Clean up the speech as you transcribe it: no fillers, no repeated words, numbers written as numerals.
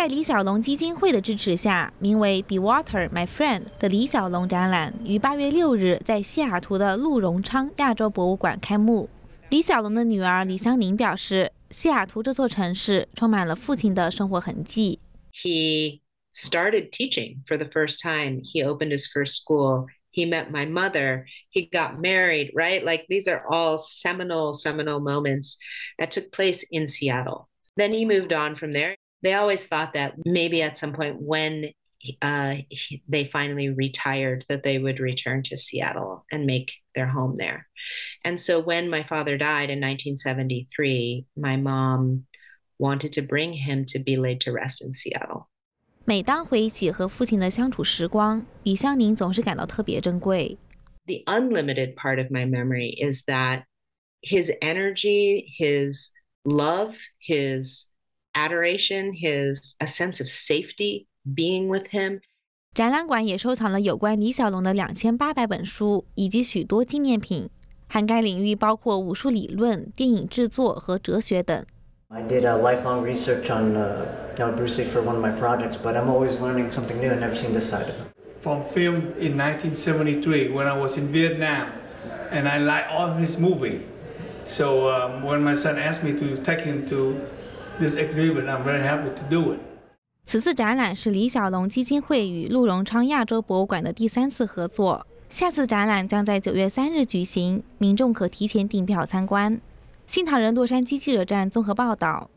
在李小龙基金会的支持下，名为《Be Water, My Friend》的李小龙展览于8月6日在西雅图的鹿茸昌亚洲博物馆开幕。李小龙的女儿李香凝表示，西雅图这座城市充满了父亲的生活痕迹。He started teaching for the first time. He opened his first school. He met my mother. He got married, right? Like these are all seminal moments that took place in Seattle. Then he moved on from there. They always thought that maybe at some point when they finally retired, that they would return to Seattle and make their home there. And so when my father died in 1973, my mom wanted to bring him to be laid to rest in Seattle. 每当回起和父亲的相处时光，李香凝总是感到特别珍贵。The unlimited part of my memory is that his energy, his love, his adoration, his a sense of safety, being with him. 展览馆也收藏了有关李小龙的2800本书以及许多纪念品，涵盖领域包括武术理论、电影制作和哲学等。 I did a lifelong research on Bruce Lee for one of my projects, but I'm always learning something new. I've never seen this side of him. From film in 1973, when I was in Vietnam, and I like all his movie. So when my son asked me to take him to this exhibit, I'm very happy to do it. 此次展览是李小龙基金会与鹿茸昌亚洲博物馆的第3次合作。下次展览将在9月3日举行，民众可提前订票参观。新唐人洛杉矶记者站综合报道。